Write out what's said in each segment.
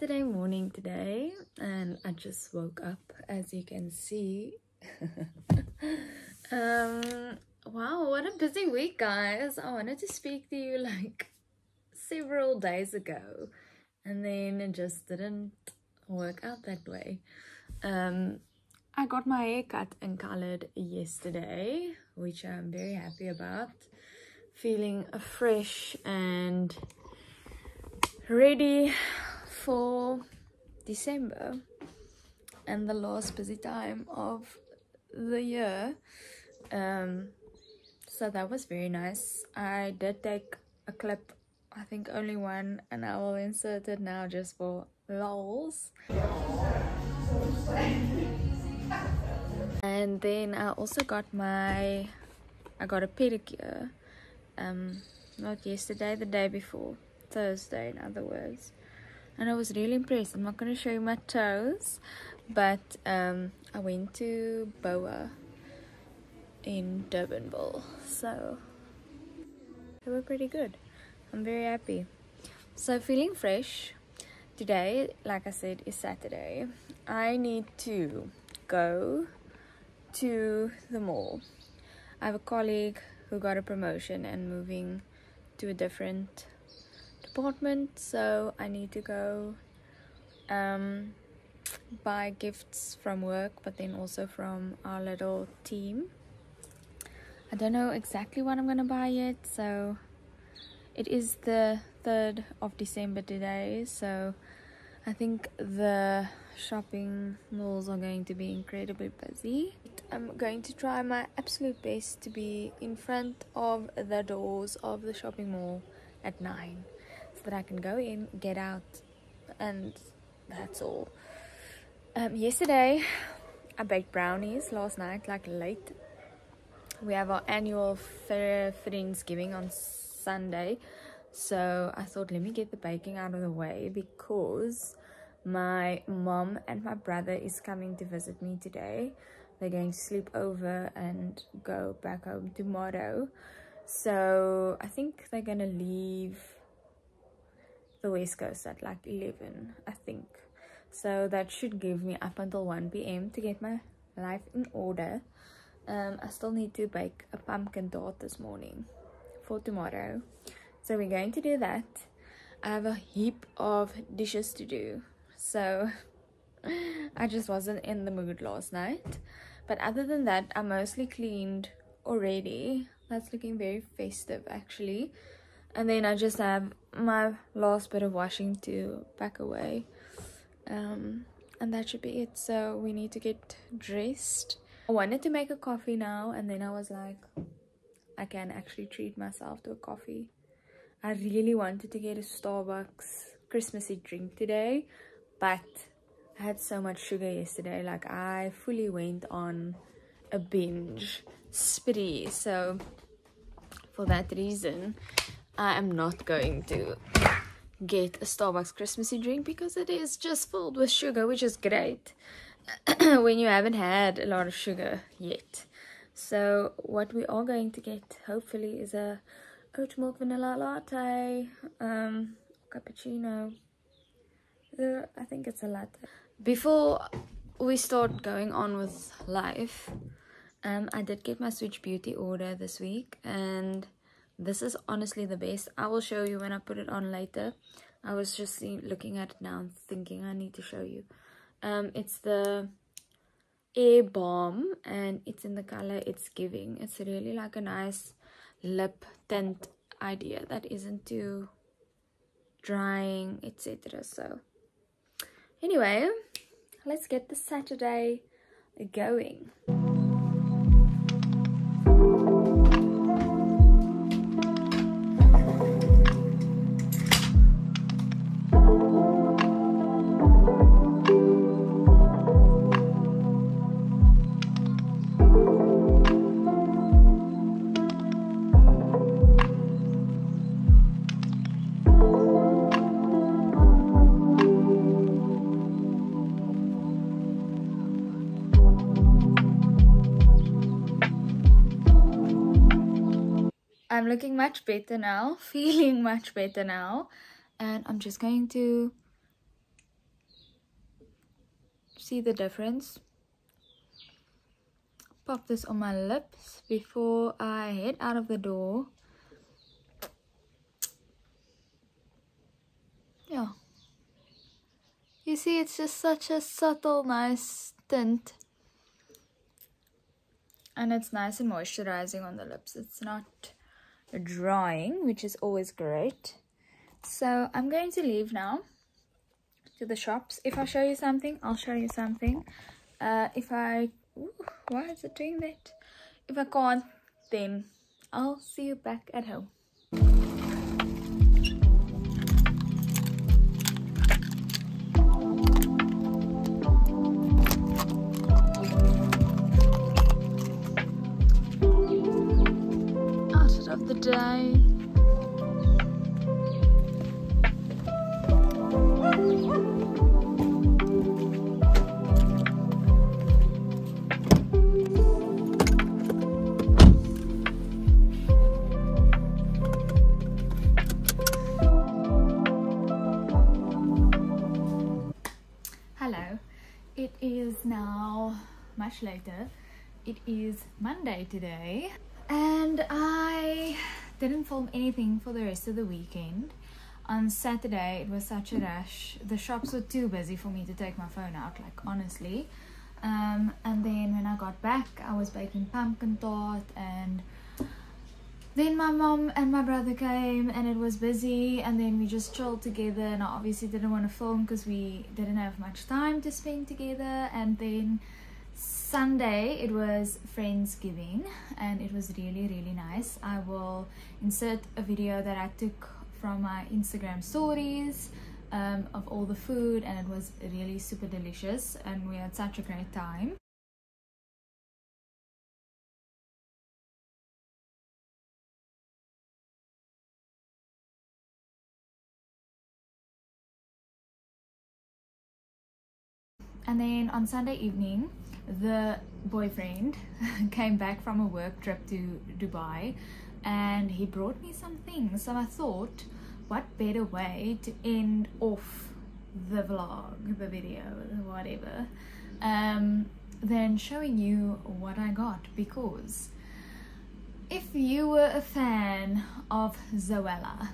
Saturday morning today, and I just woke up, as you can see. Wow, what a busy week, guys. I wanted to speak to you like several days ago, and then it just didn't work out that way. I got my hair cut and colored yesterday, which I'm very happy about. Feeling fresh and ready for December and the last busy time of the year. So that was very nice. I did take a clip, I think only one, and I will insert it now just for lols. And then I also got I got a pedicure, not yesterday, the day before, Thursday in other words, and I was really impressed. I'm not going to show you my toes, but I went to Boa in Durban Mall, so they were pretty good. I'm very happy, so feeling fresh. Today, like I said, is Saturday. I need to go to the mall. I have a colleague who got a promotion and moving to a different department, so I need to go buy gifts from work, but then also from our little team. I don't know exactly what I'm gonna buy yet, so it is the 3rd of December today, so I think the shopping malls are going to be incredibly busy. I'm going to try my absolute best to be in front of the doors of the shopping mall at 9, so that I can go in, get out, and that's all. Yesterday I baked brownies last night, like late. We have our annual Friendsgiving on Sunday, so I thought, let me get the baking out of the way, because my mom and my brother is coming to visit me today. They're going to sleep over and go back home tomorrow, so I think they're gonna leave the West Coast at like 11, I think, so that should give me up until 1 p.m. to get my life in order. I still need to bake a pumpkin tart this morning for tomorrow, so we're going to do that. I have a heap of dishes to do, so I just wasn't in the mood last night. But other than that, I mostly cleaned already. That's looking very festive actually. And then I just have my last bit of washing to pack away, and that should be it. So we need to get dressed. I wanted to make a coffee now, and then I was like, I can actually treat myself to a coffee. I really wanted to get a Starbucks Christmassy drink today, but I had so much sugar yesterday, like I fully went on a binge spree, so for that reason I am not going to get a Starbucks Christmassy drink, because it is just filled with sugar, which is great when you haven't had a lot of sugar yet. So what we are going to get hopefully is a oat milk vanilla latte, cappuccino. I think it's a latte. Before we start going on with life, I did get my Switch Beauty order this week, and this is honestly the best. I will show you when I put it on later. I was just looking at it now and thinking I need to show you. It's the Air Balm, and it's in the color It's Giving. It's really like a nice lip tint idea that isn't too drying, etc. So anyway, let's get the Saturday going. I'm looking much better now, feeling much better now, and I'm just going to see the difference. Pop this on my lips before I head out of the door. Yeah. You see, it's just such a subtle, nice tint. And it's nice and moisturizing on the lips. It's not drying, which is always great. So I'm going to leave now to the shops. If I show you something, I'll show you something. Why is it doing that? If I can't, then I'll see you back at home. Outfit of the day. Much later. It is Monday today and I didn't film anything for the rest of the weekend. On Saturday it was such a rush. The shops were too busy for me to take my phone out, like, honestly. And then when I got back I was baking pumpkin tart, and then my mom and my brother came and it was busy, and then we just chilled together, and I obviously didn't want to film because we didn't have much time to spend together. And then Sunday it was Friendsgiving and it was really nice. I will insert a video that I took from my Instagram stories of all the food, and it was really super delicious and we had such a great time. And then on Sunday evening the boyfriend came back from a work trip to Dubai and he brought me some things, so I thought what better way to end off the vlog, the video, whatever, than showing you what I got. Because if you were a fan of Zoella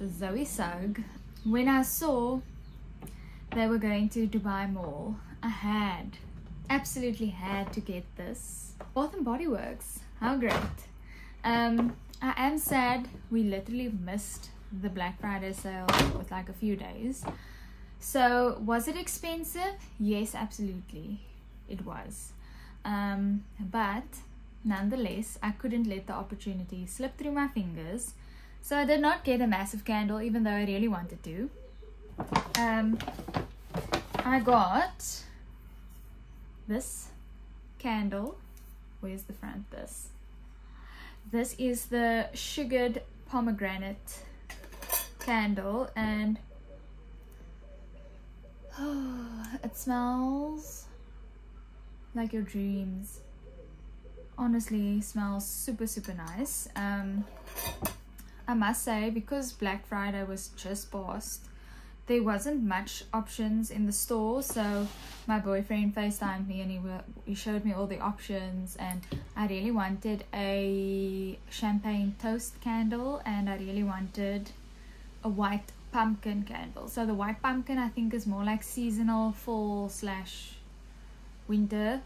/ Zoe Sugg, when I saw they were going to Dubai Mall, I absolutely had to get this. Bath and Body Works, how great. I am sad we literally missed the Black Friday sale with like a few days. So was it expensive? Yes, absolutely it was, but nonetheless I couldn't let the opportunity slip through my fingers. So I did not get a massive candle even though I really wanted to. I got this candle. Where's the front? This is the sugared pomegranate candle, and it smells like your dreams. Honestly, smells super nice. I must say, because Black Friday was just past, there wasn't much options in the store, so my boyfriend FaceTimed me and he showed me all the options. And I really wanted a champagne toast candle and I really wanted a white pumpkin candle. So the white pumpkin I think is more like seasonal, fall / winter,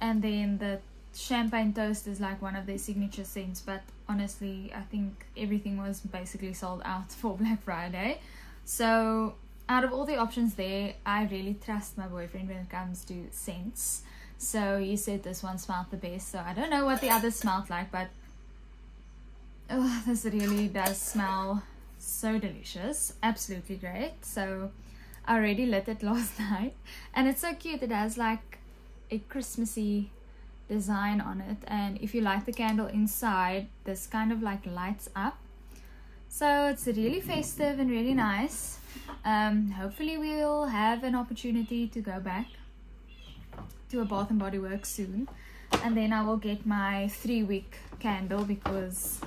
and then the champagne toast is like one of their signature scents. But honestly I think everything was basically sold out for Black Friday. So out of all the options there, I really trust my boyfriend when it comes to scents. So he said this one smelled the best. So I don't know what the others smelled like, but this really does smell so delicious. Absolutely great. So I already lit it last night and it's so cute. It has like a Christmassy design on it, and if you light the candle inside, this kind of like lights up. So it's really festive and really nice. Hopefully we'll have an opportunity to go back to a Bath and Body Works soon, and then I will get my 3-wick candle because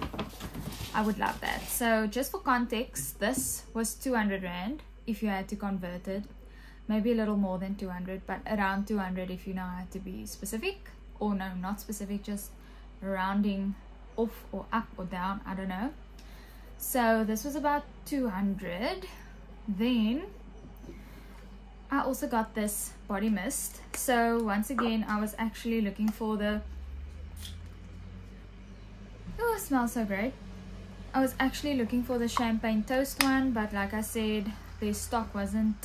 I would love that. So just for context, this was 200 rand if you had to convert it. maybe a little more than 200, but around 200 if you know how to be specific, or no, not specific, just rounding off or up or down, I don't know. So this was about 200. Then I also got this body mist. So once again, I was actually looking for the, oh, it smells so great. I was actually looking for the champagne toast one, but like I said, their stock wasn't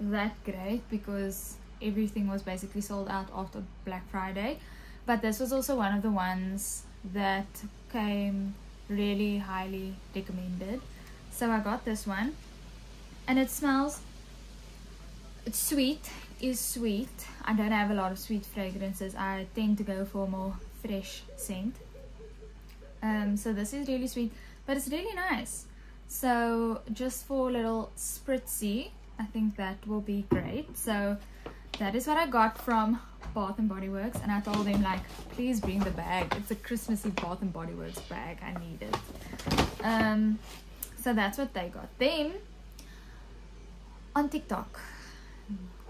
that great because everything was basically sold out after Black Friday. But this was also one of the ones that came really highly recommended, so I got this one, and it smells, it's sweet, is sweet. I don't have a lot of sweet fragrances. I tend to go for a more fresh scent, so this is really sweet, but it's really nice. So just for a little spritzy, I think that will be great. So that is what I got from Bath and Body Works, and I told them, like, please bring the bag, it's a Christmassy Bath and Body Works bag, I need it. So that's what they got. Then on TikTok,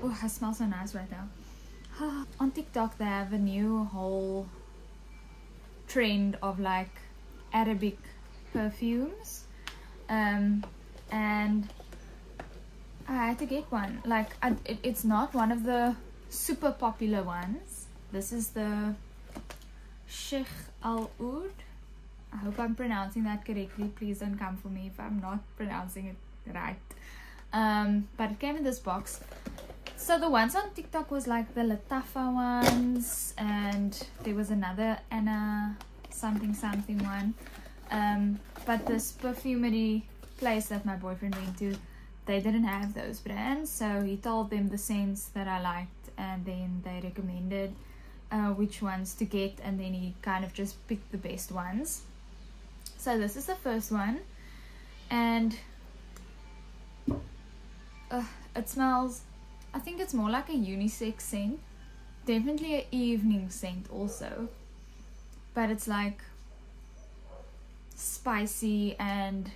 oh, I smell so nice right now. On TikTok they have a new whole trend of like Arabic perfumes, and I had to get one. Like, it's not one of the super popular ones. This is the Sheikh Al Oud. I hope I'm pronouncing that correctly. Please don't come for me if I'm not pronouncing it right. But it came in this box. So the ones on TikTok was like the Lattafa ones, and there was another Anna something something one. But this perfumery place that my boyfriend went to, they didn't have those brands, so he told them the scents that I liked, and then they recommended which ones to get, and then he kind of just picked the best ones. So this is the first one, and it smells, I think it's more like a unisex scent, definitely an evening scent also, but it's like spicy and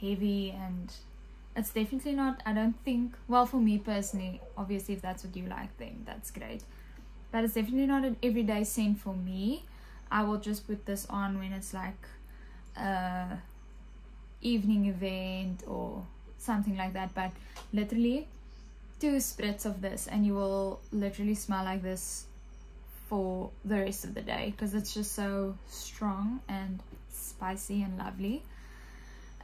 heavy, and it's definitely not, I don't think, well, for me personally, obviously if that's what you like, then that's great, but it's definitely not an everyday scent for me. I will just put this on when it's like an evening event or something like that, but literally 2 spritz of this and you will literally smell like this for the rest of the day, because it's just so strong and spicy and lovely.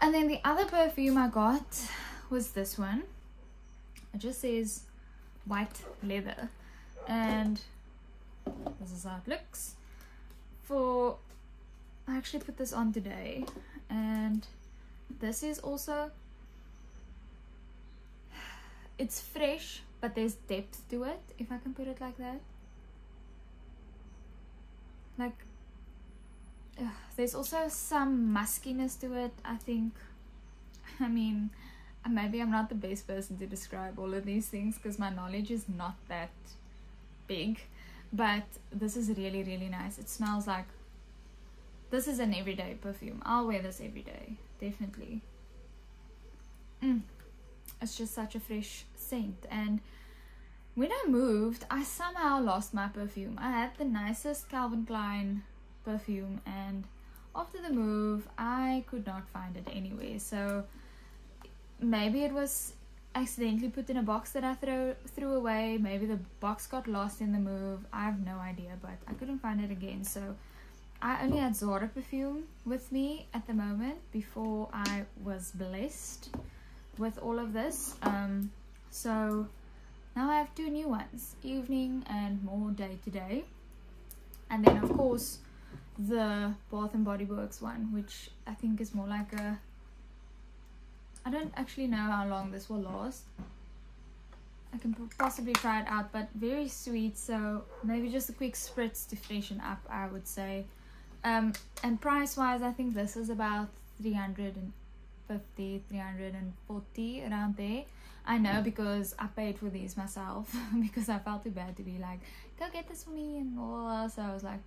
And then the other perfume I got was this one. It just says white leather, and this is how it looks. For, I actually put this on today, and this is also, it's fresh, but there's depth to it, if I can put it like that. Like, there's also some muskiness to it, I think. I mean, maybe I'm not the best person to describe all of these things because my knowledge is not that big, but this is really, really nice. It smells like, this is an everyday perfume. I'll wear this every day, definitely. It's just such a fresh scent. And when I moved, I somehow lost my perfume. I had the nicest Calvin Klein perfume, and after the move I could not find it anywhere, so maybe it was accidentally put in a box that I threw away, maybe the box got lost in the move, I have no idea, but I couldn't find it again. So I only had Zara perfume with me at the moment before I was blessed with all of this, so now I have 2 new ones, evening and more day to day, and then of course the Bath and Body Works one, which I think is more like a, I don't actually know how long this will last. I can possibly try it out, but very sweet, so maybe just a quick spritz to freshen up, I would say. And price wise, I think this is about 350, 340, around there. I know, because I paid for these myself because I felt too bad to be like, go get this for me and all. So I was like,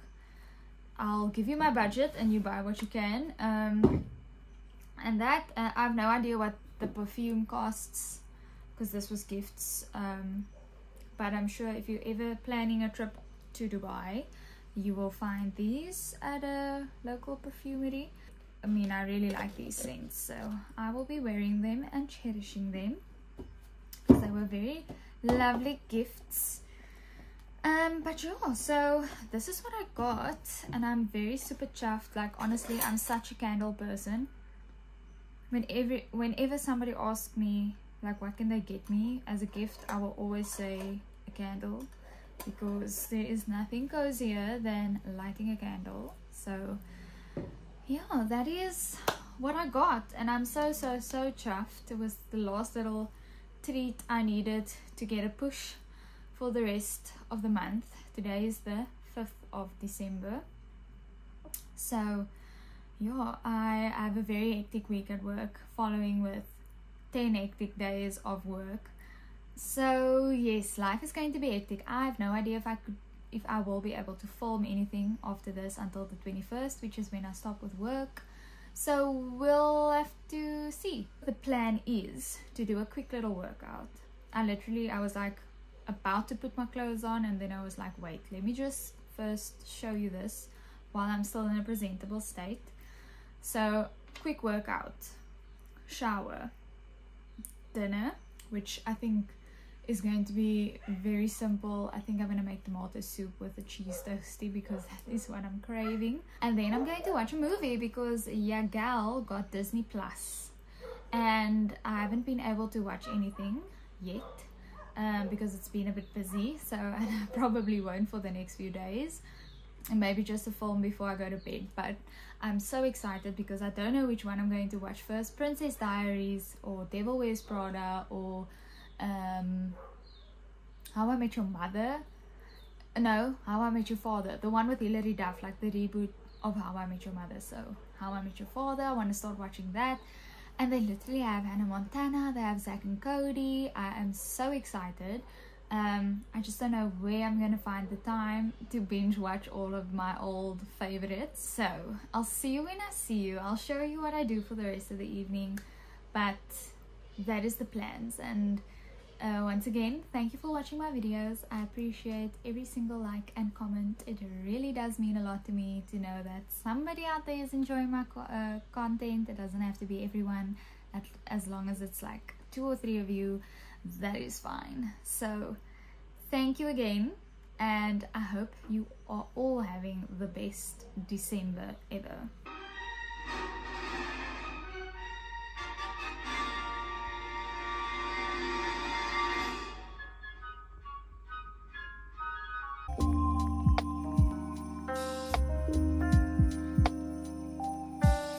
I'll give you my budget and you buy what you can, and that I have no idea what the perfume costs because this was gifts. But I'm sure if you're ever planning a trip to Dubai, you will find these at a local perfumery. I mean, I really like these scents, so I will be wearing them and cherishing them because they were very lovely gifts. But yeah, so this is what I got, and I'm very super chuffed. Like, honestly, I'm such a candle person. Whenever somebody asks me, like, what can they get me as a gift, I will always say a candle, because there is nothing cozier than lighting a candle. So yeah, that is what I got, and I'm so chuffed. It was the last little treat I needed to get a push for the rest of the month. Today is the 5th of December, so yeah, I have a very hectic week at work, following with 10 hectic days of work. So yes, life is going to be hectic. I have no idea if I will be able to film anything after this until the 21st, which is when I stop with work. So we'll have to see. The plan is to do a quick little workout. I was like about to put my clothes on, and then I was like, wait, let me just first show you this while I'm still in a presentable state. So quick workout, shower, dinner, which I think is going to be very simple. I think I'm going to make tomato soup with a cheese toasty, because that is what I'm craving. And then I'm going to watch a movie, because Yagal got Disney Plus and I haven't been able to watch anything yet, because it's been a bit busy. So I probably won't for the next few days, and maybe just a film before I go to bed. But I'm so excited because I don't know which one I'm going to watch first, Princess Diaries or Devil Wears Prada or How I Met Your Mother. No, How I Met Your Father, the one with Hilary Duff, like the reboot of How I Met Your Mother. So How I Met Your Father, I want to start watching that. And they literally have Hannah Montana, they have Zach and Cody. I am so excited. I just don't know where I'm gonna find the time to binge watch all of my old favorites. So I'll see you when I see you. I'll show you what I do for the rest of the evening, but that is the plans. And once again, thank you for watching my videos. I appreciate every single like and comment. It really does mean a lot to me to know that somebody out there is enjoying my content. It doesn't have to be everyone. As long as it's like 2 or 3 of you, that is fine. So thank you again, and I hope you are all having the best December ever.